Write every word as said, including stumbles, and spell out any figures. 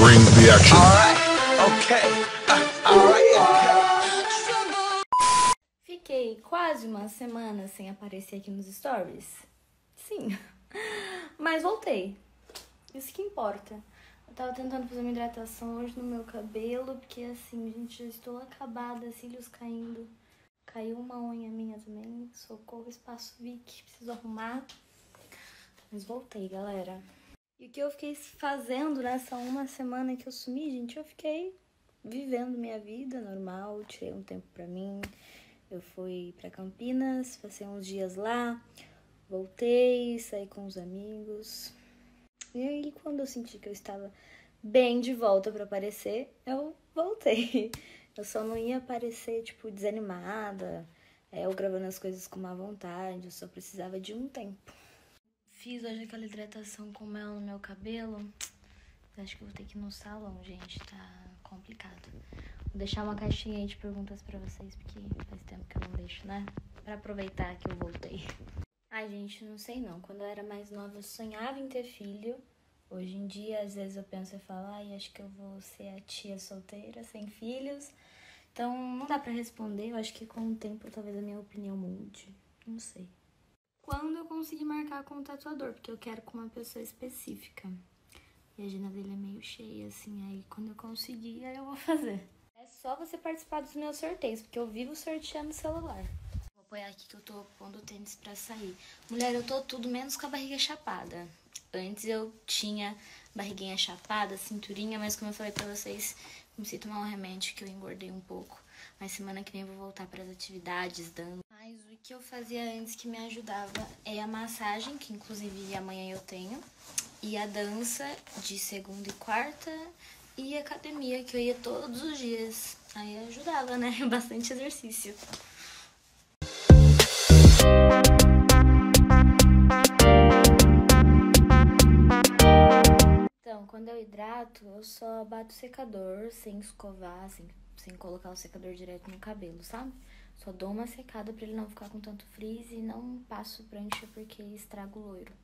brings the action. Alright, okay. Alright, okay. Fiquei quase uma semana sem aparecer aqui nos stories. Sim. Mas voltei. Isso que importa. Eu tava tentando fazer uma hidratação hoje no meu cabelo, porque assim, gente, eu estou acabada, cílios caindo. Caiu uma unha minha também. Socorro, espaço Vic, preciso arrumar. Mas voltei, galera. E o que eu fiquei fazendo nessa uma semana que eu sumi, gente? Eu fiquei vivendo minha vida normal, tirei um tempo pra mim. Eu fui pra Campinas, passei uns dias lá, voltei, saí com os amigos. E aí, quando eu senti que eu estava bem de volta pra aparecer, eu voltei. Eu só não ia aparecer, tipo, desanimada, é, ou gravando as coisas com má vontade. Eu só precisava de um tempo. Fiz hoje aquela hidratação com mel no meu cabelo. Acho que eu vou ter que ir no salão, gente. Tá complicado. Vou deixar uma caixinha aí de perguntas pra vocês, porque faz tempo que eu não deixo, né? Pra aproveitar que eu voltei. Ai, gente, não sei não. Quando eu era mais nova, eu sonhava em ter filho. Hoje em dia, às vezes eu penso e falo, ai, acho que eu vou ser a tia solteira, sem filhos. Então, não dá pra responder. Eu acho que com o tempo, talvez a minha opinião mude. Não sei. Quando eu consegui marcar com o tatuador, porque eu quero com uma pessoa específica. E a agenda dele é meio cheia, assim, aí quando eu conseguir, aí eu vou fazer. É só você participar dos meus sorteios, porque eu vivo sorteando o celular. Vou apoiar aqui que eu tô pondo o tênis pra sair. Mulher, eu tô tudo menos com a barriga chapada. Antes eu tinha barriguinha chapada, cinturinha, mas como eu falei pra vocês, comecei a tomar um remédio que eu engordei um pouco. Mas semana que vem eu vou voltar pras atividades, dando... O que eu fazia antes que me ajudava é a massagem, que inclusive amanhã eu tenho, e a dança de segunda e quarta, e a academia, que eu ia todos os dias. Aí ajudava, né? Bastante exercício. Então, quando eu hidrato, eu só bato o secador, sem escovar, sem, sem colocar o secador direto no cabelo, sabe? Só dou uma secada pra ele não ficar com tanto frizz e não passo prancha porque estraga o loiro.